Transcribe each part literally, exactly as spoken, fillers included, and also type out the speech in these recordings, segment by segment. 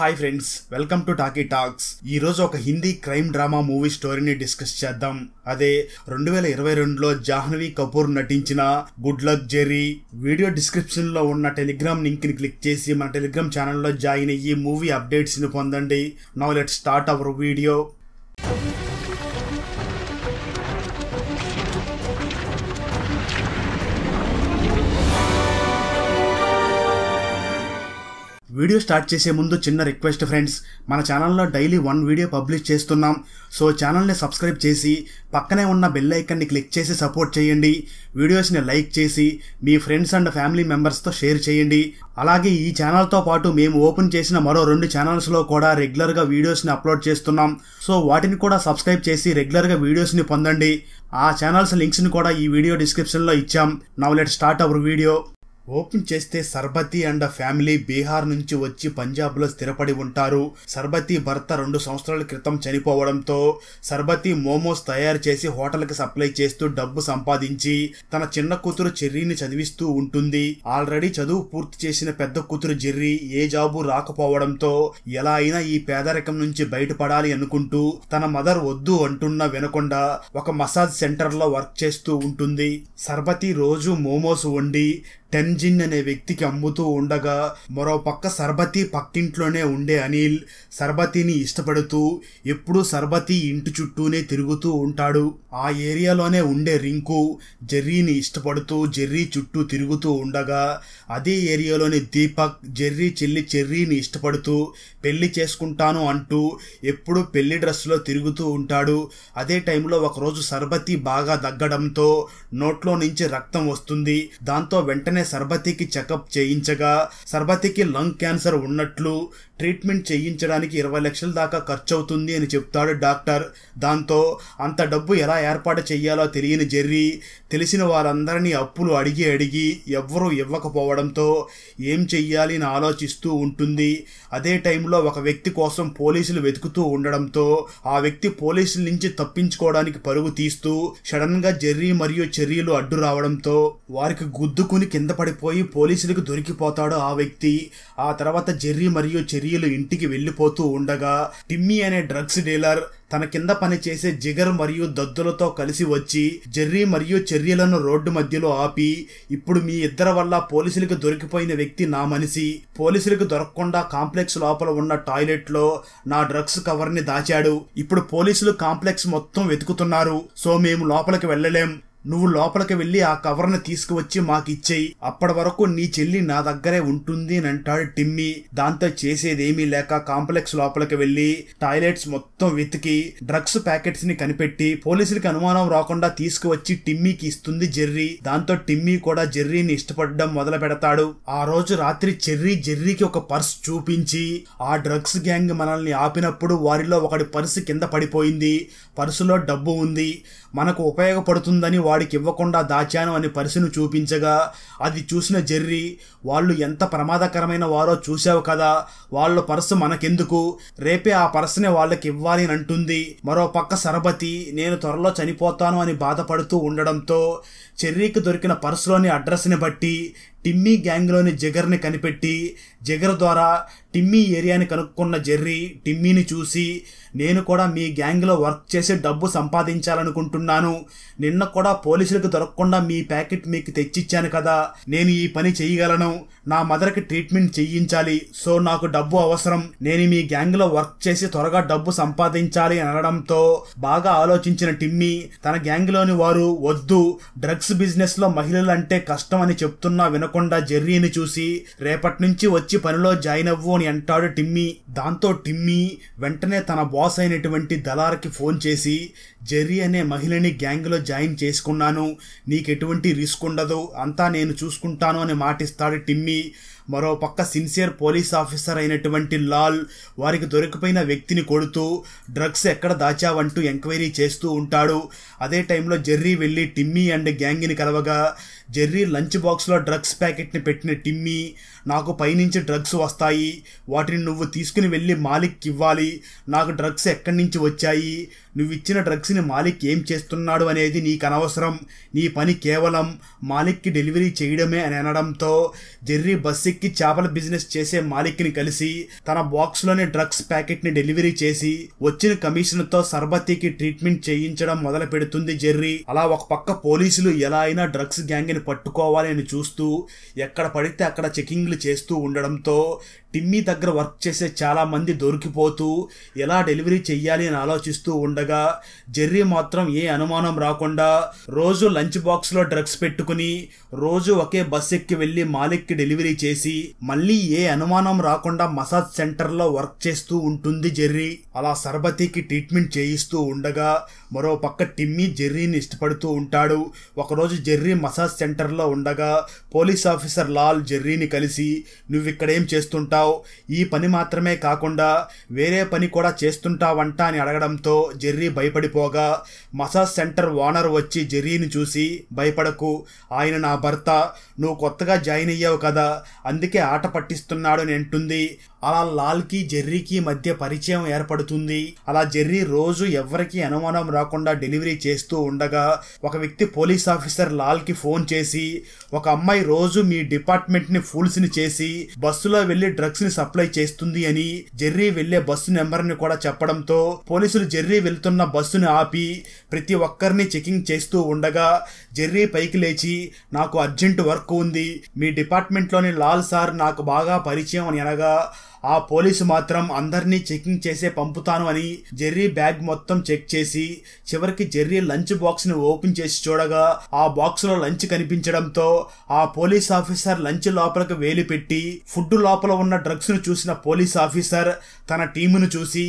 Hi friends, welcome to talkie talks. ఈ రోజు ఒక హిందీ క్రైమ్ డ్రామా మూవీ స్టోరీని డిస్కస్ చేద్దాం. అదే రెండు వేల ఇరవై రెండులో జాహ్నవి కపూర్ నటించిన good luck Jerry. Video description లో ఉన్న టెలిగ్రామ్ లింక్ ని క్లిక్ చేసి మన టెలిగ్రామ్ ఛానల్ లో జాయిన్ అయ్యి మూవీ అప్డేట్స్ ని పొందండి. Now let's start our video. Video start చేసే ముందు చిన్న రిక్వెస్ట్ ఫ్రెండ్స్, మన ఛానల్లో డైలీ వన్ వీడియో పబ్లిష్ చేస్తున్నాం. సో ఛానల్ని సబ్స్క్రైబ్ చేసి పక్కనే ఉన్న బెల్ ఐకాన్ని క్లిక్ చేసి సపోర్ట్ చేయండి. వీడియోస్ని లైక్ చేసి మీ ఫ్రెండ్స్ అండ్ ఫ్యామిలీ మెంబర్స్తో షేర్ చేయండి. అలాగే ఈ ఛానల్తో పాటు మేము ఓపెన్ చేసిన మరో రెండు ఛానల్స్లో కూడా రెగ్యులర్గా వీడియోస్ని అప్లోడ్ చేస్తున్నాం. సో వాటిని కూడా సబ్స్క్రైబ్ చేసి రెగ్యులర్గా వీడియోస్ని పొందండి. ఆ ఛానల్స్ లింక్స్ని కూడా ఈ వీడియో డిస్క్రిప్షన్లో ఇచ్చాం. Now let's start our video. Open చేస్తే సర్బతి అండ్ ఫ్యామిలీ బీహార్ నుంచి వచ్చి పంజాబ్లో స్థిరపడి ఉంటారు. సర్బతి భర్త రెండు సంవత్సరాల క్రితం చనిపోవడంతో సర్బతి మోమోస్ తయారు చేసి హోటల్కి సప్లై చేస్తూ డబ్బు సంపాదించి తన చిన్న కూతురు చెర్రీని చదివిస్తూ ఉంటుంది. ఆల్రెడీ చదువు పూర్తి చేసిన పెద్ద కూతురు జెర్రీ ఏ జాబు రాకపోవడంతో ఎలా అయినా ఈ పేదరికం నుంచి బయటపడాలి అనుకుంటూ తన మదర్ వద్దు అంటున్నా వినకుండా ఒక మసాజ్ సెంటర్లో వర్క్ చేస్తూ ఉంటుంది. సర్బతి రోజు మోమోస్ వండి టెన్జిన్ అనే వ్యక్తికి అమ్ముతూ ఉండగా మరో పక్క సర్బతి పక్కింట్లోనే ఉండే అనిల్ సర్బతిని ఇష్టపడుతూ ఎప్పుడూ సర్బతి ఇంటి చుట్టూనే తిరుగుతూ ఉంటాడు. ఆ ఏరియాలోనే ఉండే రింకు జెర్రీని ఇష్టపడుతూ జెర్రీ చుట్టూ తిరుగుతూ ఉండగా అదే ఏరియాలోని దీపక్ జెర్రీ చెల్లి చెర్రీని ఇష్టపడుతూ పెళ్లి చేసుకుంటాను అంటూ ఎప్పుడూ పెళ్లి డ్రెస్సులో తిరుగుతూ ఉంటాడు. అదే టైంలో ఒకరోజు సర్బతి బాగా దగ్గడంతో నోట్లో నుంచి రక్తం వస్తుంది. దాంతో వెంటనే సర్బతికి చెకప్ చేయించగా సర్బతికి లంగ్ క్యాన్సర్ ఉన్నట్లు ట్రీట్మెంట్ చేయించడానికి ఇరవై లక్షల దాకా ఖర్చు అవుతుంది అని చెప్తాడు డాక్టర్. దాంతో అంత డబ్బు ఎలా ఏర్పాటు చేయాలో తెలియని జెర్రీ తెలిసిన వారందరినీ అప్పులు అడిగి అడిగి ఎవ్వరూ ఇవ్వకపోవడంతో ఏం చెయ్యాలి అని ఆలోచిస్తూ ఉంటుంది. అదే టైంలో ఒక వ్యక్తి కోసం పోలీసులు వెతుకుతూ ఉండడంతో ఆ వ్యక్తి పోలీసుల నుంచి తప్పించుకోవడానికి పరుగు తీస్తూ సడన్గా జెర్రీ మరియు చెర్రీలు అడ్డు రావడంతో వారికి గుద్దుకుని కింద పడిపోయి పోలీసులకు దొరికిపోతాడు ఆ వ్యక్తి. ఆ తర్వాత జెర్రీ మరియు చెర్రీలు ఇంటికి వెళ్ళిపోతూ ఉండగా టిమ్మీ అనే డ్రగ్స్ డీలర్ తన కింద పనిచేసే జిగర్ మరియు దద్దులతో కలిసి వచ్చి జెర్రీ మరియు చెర్రీలను రోడ్డు మధ్యలో ఆపి, ఇప్పుడు మీ ఇద్దరి వల్ల పోలీసులకు దొరికిపోయిన వ్యక్తి నా మనిషి, పోలీసులకు దొరకకుండా కాంప్లెక్స్ లోపల ఉన్న టాయిలెట్ లో నా డ్రగ్స్ కవర్ ని దాచాడు, ఇప్పుడు పోలీసులు కాంప్లెక్స్ మొత్తం వెతుకుతున్నారు, సో మేము లోపలికి వెళ్ళలేం, నువ్వు లోపలికి వెళ్ళి ఆ కవర్ను తీసుకువచ్చి మాకిచ్చేయి, అప్పటి వరకు నీ చెల్లి నా దగ్గరే ఉంటుంది అని అంటాడు టిమ్మీ. దాంతో చేసేదేమీ లేక కాంప్లెక్స్ లోపలికి వెళ్ళి టాయిలెట్స్ మొత్తం వెతికి డ్రగ్స్ ప్యాకెట్స్ ని కనిపెట్టి పోలీసులకి అనుమానం రాకుండా తీసుకువచ్చి టిమ్మీకి ఇస్తుంది జెర్రీ. దాంతో టిమ్మీ కూడా జెర్రీని ఇష్టపడడం మొదలు పెడతాడు. ఆ రోజు రాత్రి చెర్రీ జెర్రీకి ఒక పర్స్ చూపించి ఆ డ్రగ్స్ గ్యాంగ్ మనల్ని ఆపినప్పుడు వారిలో ఒకటి పర్స్ కింద పడిపోయింది, పర్సులో డబ్బు ఉంది, మనకు ఉపయోగపడుతుందని వాడికి ఇవ్వకుండా దాచాను అని పరిస్థితిని చూపించగా అది చూసిన జెర్రీ, వాళ్ళు ఎంత ప్రమాదకరమైన వారో చూసావు కదా, వాళ్ళ పర్సు మనకెందుకు, రేపే ఆ పర్సుని వాళ్ళకి ఇవ్వాలి అని అంటుంది. మరో పక్క సర్బతి నేను త్వరలో చనిపోతాను అని బాధపడుతూ ఉండడంతో చెర్రీకి దొరికిన పర్సులోని అడ్రస్ని బట్టి టిమ్మీ గ్యాంగ్లోని జిగర్ని కనిపెట్టి జిగర్ ద్వారా టిమ్మీ ఏరియాని కనుక్కున్న జెర్రీ టిమ్మీని చూసి, నేను కూడా మీ గ్యాంగ్లో వర్క్ చేసి డబ్బు సంపాదించాలనుకుంటున్నాను, నిన్న కూడా పోలీసులకు దొరకకుండా మీ ప్యాకెట్ మీకు తెచ్చిచ్చాను కదా, నేను ఈ పని చేయగలను, నా మదర్కి ట్రీట్మెంట్ చేయించాలి, సో నాకు డబ్బు అవసరం, నేను మీ గ్యాంగ్లో వర్క్ చేసి త్వరగా డబ్బు సంపాదించాలి అనడంతో బాగా ఆలోచించిన టిమ్మీ తన గ్యాంగ్లోని వారు వద్దు, డ్రగ్స్ బిజినెస్లో మహిళలు అంటే కష్టం అని చెప్తున్నా వినకుండా జెర్రీని చూసి రేపటి నుంచి వచ్చి పనిలో జాయిన్ అవ్వు అని అంటాడు టిమ్మీ. దాంతో టిమ్మీ వెంటనే తన బాస్ అయినటువంటి దళార్కి ఫోన్ చేసి జెర్రీ అనే మహిళని గ్యాంగ్లో జాయిన్ చేసుకున్నాను, నీకెటువంటి రిస్క్ ఉండదు, అంతా నేను చూసుకుంటాను అని మాటిస్తాడు టిమ్మీ. మరో పక్క సిన్సియర్ పోలీస్ ఆఫీసర్ అయినటువంటి లాల్ వారికి దొరికిపోయిన వ్యక్తిని కొడుతూ డ్రగ్స్ ఎక్కడ దాచావంటూ ఎంక్వైరీ చేస్తూ ఉంటాడు. అదే టైంలో జెర్రీ వెళ్ళి టిమ్మీ అండ్ గ్యాంగ్ని కలవగా జెర్రీ లంచ్ బాక్స్లో డ్రగ్స్ ప్యాకెట్ని పెట్టిన టిమ్మీ, నాకు పైనుంచి డ్రగ్స్ వస్తాయి, వాటిని నువ్వు తీసుకుని వెళ్ళి మాలిక్కి ఇవ్వాలి, నాకు డ్రగ్స్ ఎక్కడి నుంచి వచ్చాయి, నువ్వు ఇచ్చిన డ్రగ్స్ని మాలిక్ ఏం చేస్తున్నాడు అనేది నీకు అనవసరం, నీ పని కేవలం మాలిక్కి డెలివరీ చేయడమే అని అనడంతో జెర్రీ బస్ ఎక్కి చేపల బిజినెస్ చేసే మాలిక్ని కలిసి తన బాక్స్లోనే డ్రగ్స్ ప్యాకెట్ని డెలివరీ చేసి వచ్చిన కమిషన్తో సర్బతీకి ట్రీట్మెంట్ చేయించడం మొదలు పెడుతుంది జెర్రీ. అలా ఒక పక్క పోలీసులు ఎలా అయినా డ్రగ్స్ గ్యాంగ్ని పట్టుకోవాలని చూస్తూ ఎక్కడ పడితే అక్కడ చెకింగ్లు చేస్తూ ఉండడంతో టిమ్మీ దగ్గర వర్క్ చేసే చాలామంది దొరికిపోతూ ఎలా డెలివరీ చెయ్యాలి అని ఆలోచిస్తూ ఉండగా జెర్రీ మాత్రం ఏ అనుమానం రాకుండా రోజు లంచ్ బాక్స్లో డ్రగ్స్ పెట్టుకుని రోజు ఒకే బస్ ఎక్కి వెళ్ళి మాలిక్కి డెలివరీ చేసి మళ్ళీ ఏ అనుమానం రాకుండా మసాజ్ సెంటర్లో వర్క్ చేస్తూ ఉంటుంది జెర్రీ. అలా సర్బతీకి ట్రీట్మెంట్ చేయిస్తూ ఉండగా మరో పక్క టిమ్మీ జెర్రీని ఇష్టపడుతూ ఉంటాడు. ఒకరోజు జెర్రీ మసాజ్ సెంటర్లో ఉండగా పోలీస్ ఆఫీసర్ లాల్ జెర్రీని కలిసి నువ్వు ఇక్కడేం చేస్తుంటావు, ఈ పని మాత్రమే కాకుండా వేరే పని కూడా చేస్తుంటావంట అని అడగడంతో జెర్రీ భయపడిపోగా మసాజ్ సెంటర్ ఓనర్ వచ్చి జెర్రీని చూసి భయపడకు, ఆయన నా భర్త, నువ్వు కొత్తగా జాయిన్ అయ్యావు కదా అందుకే ఆట పట్టిస్తున్నాడు అని అంటుంది. అలా లాల్కి జెర్రీకి మధ్య పరిచయం ఏర్పడుతుంది. అలా జెర్రీ రోజు ఎవరికి అనుమానం రాకుండా డెలివరీ చేస్తూ ఉండగా ఒక వ్యక్తి పోలీస్ ఆఫీసర్ లాల్కి ఫోన్ చేసి ఒక అమ్మాయి రోజు మీ డిపార్ట్మెంట్ని ఫూల్స్ని చేసి బస్సులో వెళ్ళి డ్రగ్స్ ని సప్లై చేస్తుంది అని జెర్రీ వెళ్లే బస్సు నెంబర్ని కూడా చెప్పడంతో పోలీసులు జెర్రీ వెళ్తున్న బస్సుని ఆపి ప్రతి ఒక్కరిని చెకింగ్ చేస్తూ ఉండగా జెర్రీ పైకి లేచి నాకు అర్జెంట్ వర్క్ ఉంది, మీ డిపార్ట్మెంట్లోని లాల్ సార్ నాకు బాగా పరిచయం అని అనగా ఆ పోలీసు మాత్రం అందరినీ చెకింగ్ చేసే పంపుతాను అని జెర్రీ బ్యాగ్ మొత్తం చెక్ చేసి చివరికి జెర్రీ లంచ్ బాక్స్ని ఓపెన్ చేసి చూడగా ఆ బాక్స్లో లంచ్ కనిపించడంతో ఆ పోలీస్ ఆఫీసర్ లంచ్ లోపలికి వేలు పెట్టి ఫుడ్ లోపల ఉన్న డ్రగ్స్ను చూసిన పోలీస్ ఆఫీసర్ తన టీమును చూసి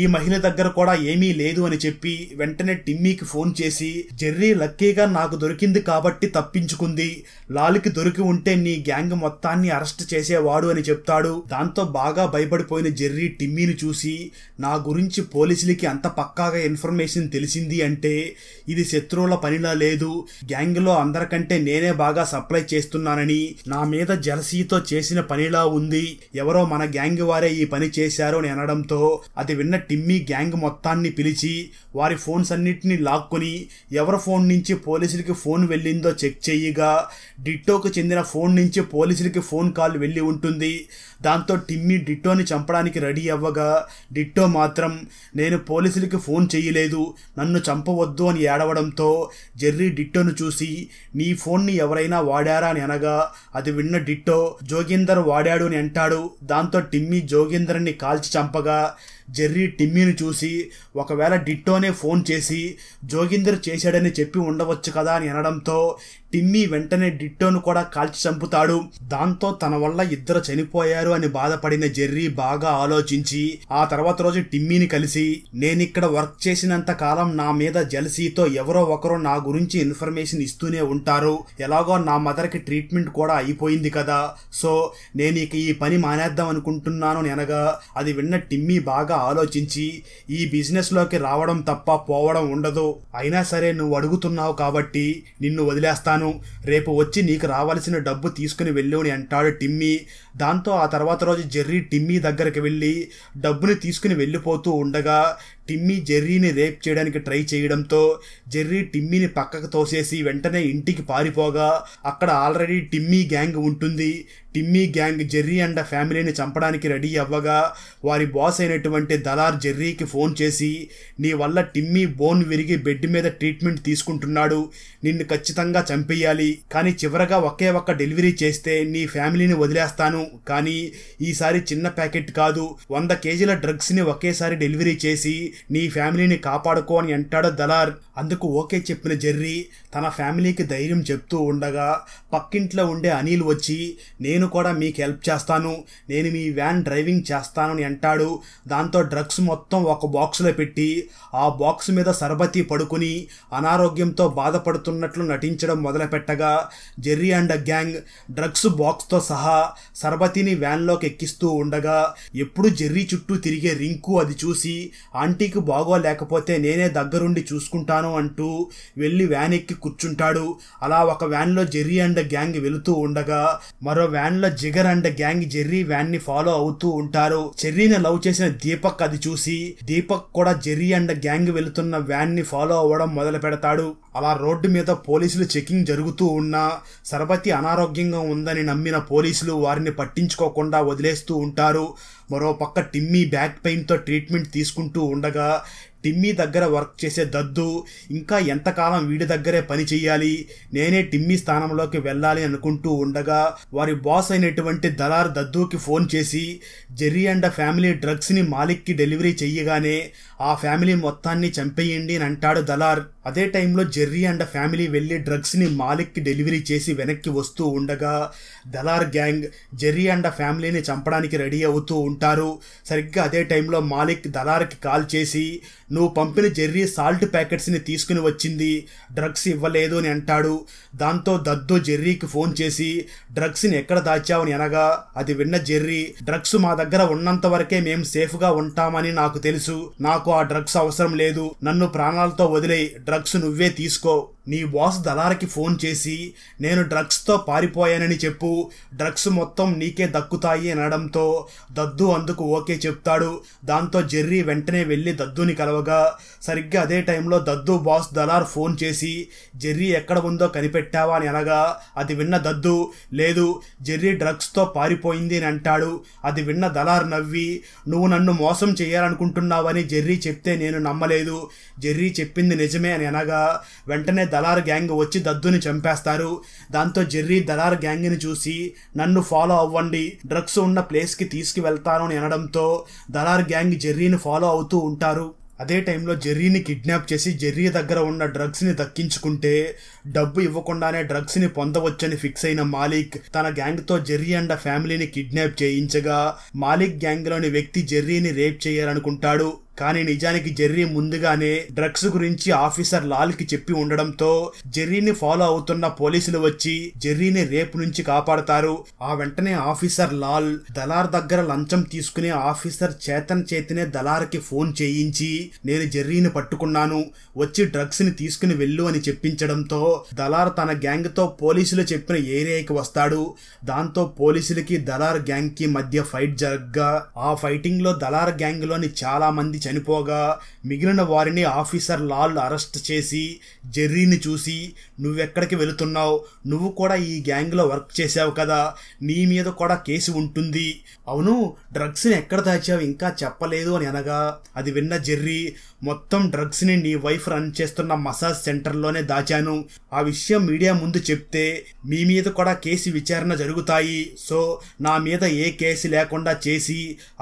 ఈ మహిళ దగ్గర కూడా ఏమీ లేదు అని చెప్పి వెంటనే టిమ్మీకి ఫోన్ చేసి జెర్రీ లక్కీగా నాకు దొరికింది కాబట్టి తప్పించుకుంది, లాల్కి దొరికి ఉంటే నీ గ్యాంగ్ మొత్తాన్ని అరెస్ట్ చేసేవాడు అని చెప్తాడు. దాంతో బాగా బాగా భయపడిపోయిన జెర్రీ టిమ్మీని చూసి నా గురించి పోలీసులకి అంత పక్కాగా ఇన్ఫర్మేషన్ తెలిసింది అంటే ఇది శత్రువుల పనిలా లేదు, గ్యాంగ్లో అందరికంటే నేనే బాగా సప్లై చేస్తున్నానని నా మీద జలసీతో చేసిన పనిలా ఉంది, ఎవరో మన గ్యాంగ్ వారే ఈ పని చేశారు అని అనడంతో అది విన్న టిమ్మీ గ్యాంగ్ మొత్తాన్ని పిలిచి వారి ఫోన్స్ అన్నిటినీ లాక్కుని ఎవరి ఫోన్ నుంచి పోలీసులకి ఫోన్ వెళ్ళిందో చెక్ చేయగా డిట్టోకు చెందిన ఫోన్ నుంచి పోలీసులకి ఫోన్ కాల్ వెళ్ళి ఉంటుంది. దాంతో టిమ్మీ డిట్టోని చంపడానికి రెడీ అవ్వగా డిట్టో మాత్రం నేను పోలీసులకి ఫోన్ చేయలేదు, నన్ను చంపవద్దు అని ఏడవడంతో జెర్రీ డిట్టోను చూసి నీ ఫోన్ని ఎవరైనా వాడారా అని అనగా అది విన్న డిట్టో జోగిందర్ వాడాడు అని అంటాడు. దాంతో టిమ్మీ జోగిందర్ని కాల్చి చంపగా జెర్రీ టిమ్మీని చూసి ఒకవేళ డిట్టోనే ఫోన్ చేసి జోగిందర్ చేశాడని చెప్పి ఉండవచ్చు కదా అని అనడంతో టిమ్మీ వెంటనే డిట్టోను కూడా కాల్చి చంపుతాడు. దాంతో తన వల్ల ఇద్దరు చనిపోయారు అని బాధపడిన జెర్రీ బాగా ఆలోచించి ఆ తర్వాత రోజు టిమ్మీని కలిసి నేనిక్కడ వర్క్ చేసినంత కాలం నా మీద జెలసీతో ఎవరో ఒకరు నా గురించి ఇన్ఫర్మేషన్ ఇస్తూనే ఉంటారు, ఎలాగో నా మదర్కి ట్రీట్మెంట్ కూడా అయిపోయింది కదా, సో నేను ఇక ఈ పని మానేద్దాం అనుకుంటున్నాను అని అనగా అది విన్న టిమ్మీ బాగా ఆలోచించి ఈ బిజినెస్లోకి రావడం తప్ప పోవడం ఉండదు, అయినా సరే నువ్వు అడుగుతున్నావు కాబట్టి నిన్ను వదిలేస్తాను, రేపు వచ్చి నీకు రావాల్సిన డబ్బు తీసుకుని వెళ్ళు అని అంటాడు టిమ్మీ. దాంతో ఆ తర్వాత రోజు జెర్రీ టిమ్మీ దగ్గరికి వెళ్ళి డబ్బుని తీసుకుని వెళ్ళిపోతూ ఉండగా టిమ్మీ జెర్రీని రేప్ చేయడానికి ట్రై చేయడంతో జెర్రీ టిమ్మీని పక్కకు తోసేసి వెంటనే ఇంటికి పారిపోగా అక్కడ ఆల్రెడీ టిమ్మీ గ్యాంగ్ ఉంటుంది. టిమ్మీ గ్యాంగ్ జెర్రీ అండ్ ఫ్యామిలీని చంపడానికి రెడీ అవ్వగా వారి బాస్ అయినటువంటి దలార్ జెర్రీకి ఫోన్ చేసి నీ వల్ల టిమ్మీ బోన్ విరిగి బెడ్ మీద ట్రీట్మెంట్ తీసుకుంటున్నాడు, నిన్ను ఖచ్చితంగా చంపేయాలి, కానీ చివరగా ఒకే ఒక్క డెలివరీ చేస్తే నీ ఫ్యామిలీని వదిలేస్తాను, కానీ ఈసారి చిన్న ప్యాకెట్ కాదు వంద కేజీల డ్రగ్స్ని ఒకేసారి డెలివరీ చేసి నీ ఫ్యామిలీని కాపాడుకో అని అంటాడు దలార్. అందుకు ఓకే చెప్పిన జెర్రీ తన ఫ్యామిలీకి ధైర్యం చెప్తూ ఉండగా పక్కింట్లో ఉండే అనిల్ వచ్చి నేను కూడా మీకు హెల్ప్ చేస్తాను, నేను మీ వ్యాన్ డ్రైవింగ్ చేస్తాను అని అంటాడు. దాంతో డ్రగ్స్ మొత్తం ఒక బాక్స్లో పెట్టి ఆ బాక్స్ మీద సర్బతి పడుకుని అనారోగ్యంతో బాధపడుతున్నట్లు నటించడం మొదలుపెట్టగా జెర్రీ అండ్ గ్యాంగ్ డ్రగ్స్ బాక్స్తో సహా तरबतिनी व्यान लोकी एक्किस्तू उंडगा एप्पुडू जेर्री चुट्टू तिरिगे रिंकू अदि चूसी आंटीकी बागोलेकपोते नेने दग्गरुंडी चूसुकुंटानु अंटू वेल्ली व्यान एक्की कुर्चुंटाडू। अला ओक व्यान लो जेर्री अंड ग्यांग वेलुतू उंडगा मरो व्यान लो जिगर अंड ग्यांग जेर्री व्यान नि फॉलो अवुतू उंटारू। जेर्रीनी लव चेसिन दीपक अदि चूसी दीपक कूडा जेर्री अंड ग्यांग वेलुतुन्न व्यान नि फॉलो अवडम मोदलु पेडताडू। అలా రోడ్డు మీద పోలీసులు చెకింగ్ జరుగుతూ ఉన్నా సర్బతి అనారోగ్యంగా ఉందని నమ్మిన పోలీసులు వారిని పట్టించుకోకుండా వదిలేస్తూ ఉంటారు। మరోపక్క టిమ్మీ బ్యాక్ పెయిన్తో ట్రీట్మెంట్ తీసుకుంటూ ఉండగా టిమ్మీ దగ్గర వర్క్ చేసే దద్దు ఇంకా ఎంతకాలం వీడి దగ్గరే పని చేయాలి, నేనే టిమ్మీ స్థానంలోకి వెళ్ళాలి అనుకుంటూ ఉండగా వారి బాస్ అయినటువంటి దలార్ దద్దుకి ఫోన్ చేసి జెర్రీ అండ్ ఫ్యామిలీ డ్రగ్స్ని మాలిక్కి డెలివరీ చేయగానే ఆ ఫ్యామిలీ మొత్తాన్ని చంపేయండి అని అంటాడు దలార్। అదే టైంలో జెర్రీ అండ్ ఫ్యామిలీ వెళ్ళి డ్రగ్స్ని మాలిక్కి డెలివరీ చేసి వెనక్కి వస్తూ ఉండగా దలార్ గ్యాంగ్ జెర్రీ అండ్ ఫ్యామిలీని చంపడానికి రెడీ అవుతూ ఉంటారు। సరిగ్గా అదే టైంలో మాలిక్ దలార్కి కాల్ చేసి నువ్వు పంపిన జెర్రీ సాల్ట్ ప్యాకెట్స్ని తీసుకుని వచ్చింది, డ్రగ్స్ ఇవ్వలేదు అని అంటాడు। దాంతో దద్దు జెర్రీకి ఫోన్ చేసి డ్రగ్స్ని ఎక్కడ దాచావని అనగా అది విన్న జెర్రీ డ్రగ్స్ మా దగ్గర ఉన్నంత వరకే మేము సేఫ్గా ఉంటామని నాకు తెలుసు, నాకు ఆ డ్రగ్స్ అవసరం లేదు, నన్ను ప్రాణాలతో వదిలేయి, డ్రగ్స్ నువ్వే తీసుకో, నీ బాస్ దలార్కి ఫోన్ చేసి నేను డ్రగ్స్తో పారిపోయానని చెప్పు, డ్రగ్స్ మొత్తం నీకే దక్కుతాయి అనడంతో దద్దు అందుకు ఓకే చెప్తాడు। దాంతో జెర్రీ వెంటనే వెళ్ళి దద్దుని కలవగా సరిగ్గా అదే టైంలో దద్దు బాస్ దలార్ ఫోన్ చేసి జెర్రీ ఎక్కడ ఉందో కనిపెట్టావా అని అనగా అది విన్న దద్దు లేదు జెర్రీ డ్రగ్స్తో పారిపోయింది అని అంటాడు। అది విన్న దలార్ నవ్వి నువ్వు నన్ను మోసం చేయాలనుకుంటున్నావని జెర్రీ చెప్తే నేను నమ్మలేదు, జెర్రీ చెప్పింది నిజమే అని అనగా వెంటనే దలార్ గ్యాంగ్ వచ్చి దద్దుని చంపేస్తారు। దాంతో జెర్రీ దలార్ గ్యాంగ్ని చూసి నన్ను ఫాలో అవ్వండి, డ్రగ్స్ ఉన్న ప్లేస్కి తీసుకువెళ్తాను అని అనడంతో దలార్ గ్యాంగ్ జెర్రీని ఫాలో అవుతూ ఉంటారు। అదే టైంలో జెర్రీని కిడ్నాప్ చేసి జెర్రీ దగ్గర ఉన్న డ్రగ్స్ని దక్కించుకుంటే డబ్బు ఇవ్వకుండానే డ్రగ్స్ని పొందవచ్చని ఫిక్స్ అయిన మాలిక్ తన గ్యాంగ్తో జెర్రీ అండ్ ఫ్యామిలీని కిడ్నాప్ చేయించగా మాలిక్ గ్యాంగ్లోని వ్యక్తి జెర్రీని రేప్ చేయాలనుకుంటాడు। కానీ నిజానికి జెర్రీ ముందుగానే డ్రగ్స్ గురించి ఆఫీసర్ లాల్కి చెప్పి ఉండడంతో జెర్రీని ఫాలో అవుతున్న పోలీసులు వచ్చి జెర్రీని రేప్ నుంచి కాపాడతారు। ఆ వెంటనే ఆఫీసర్ లాల్ దలార్ దగ్గర లంచం తీసుకునే ఆఫీసర్ చేతన్ చేతినే దలార్కి ఫోన్ చేయించి నేను జెర్రీని పట్టుకున్నాను, వచ్చి డ్రగ్స్ని తీసుకుని వెళ్ళు అని చెప్పించడంతో దలార్ తన గ్యాంగ్తో పోలీసులు చెప్పిన ఏరియాకి వస్తాడు। దాంతో పోలీసులకి దలార్ గ్యాంగ్కి మధ్య ఫైట్ జరగ్గా ఆ ఫైటింగ్లో దలార్ గ్యాంగ్లోని చాలా మంది చనిపోగా మిగిలిన వారిని ఆఫీసర్ లాల్ అరెస్ట్ చేసి జెర్రీని చూసి నువ్వెక్కడికి వెళుతున్నావు, నువ్వు కూడా ఈ గ్యాంగ్లో వర్క్ చేసావు కదా, నీ మీద కూడా కేసు ఉంటుంది, అవును డ్రగ్స్ని ఎక్కడ దాచావు ఇంకా చెప్పలేదు అని అనగా అది విన్న జెర్రీ మొత్తం డ్రగ్స్ని నీ వైఫ్ రన్ చేస్తున్న మసాజ్ సెంటర్లోనే దాచాను, ఆ విషయం మీడియా ముందు చెప్తే మీ మీద కూడా కేసు విచారణ జరుగుతాయి, సో నా మీద ఏ కేసు లేకుండా చేసి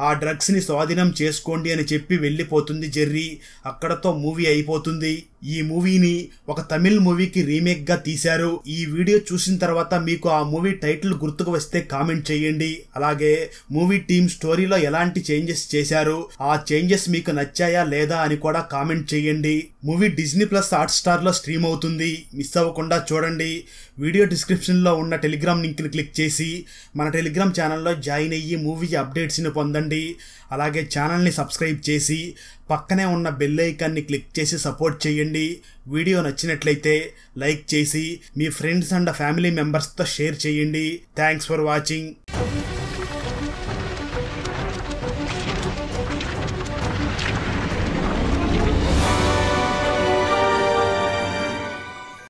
ఆ డ్రగ్స్ని స్వాధీనం చేసుకోండి అని చెప్పి వెళ్ళిపోతుంది జెర్రీ। అక్కడతో మూవీ అయిపోతుంది। ఈ మూవీని ఒక తమిళ్ మూవీకి రీమేక్గా తీశారు। ఈ వీడియో చూసిన తర్వాత మీకు ఆ మూవీ టైటిల్ గుర్తుకు వస్తే కామెంట్ చేయండి, అలాగే మూవీ టీమ్ స్టోరీలో ఎలాంటి చేంజెస్ చేశారు, ఆ చేంజెస్ మీకు నచ్చాయా లేదా అని కూడా కామెంట్ చేయండి। మూవీ డిజ్నీ ప్లస్ హాట్ స్టార్లో స్ట్రీమ్ అవుతుంది, మిస్ అవ్వకుండా చూడండి। వీడియో డిస్క్రిప్షన్లో ఉన్న టెలిగ్రామ్ లింక్ని క్లిక్ చేసి మన టెలిగ్రామ్ ఛానల్లో జాయిన్ అయ్యి మూవీ అప్డేట్స్ని పొందండి, అలాగే ఛానల్ని సబ్స్క్రైబ్ చేసి పక్కనే ఉన్న బెల్ ఐకాన్ని క్లిక్ చేసి సపోర్ట్ చేయండి। వీడియో నచ్చినట్లయితే లైక్ చేసి మీ ఫ్రెండ్స్ అండ్ ఫ్యామిలీ మెంబర్స్తో షేర్ చేయండి। Thanks for watching.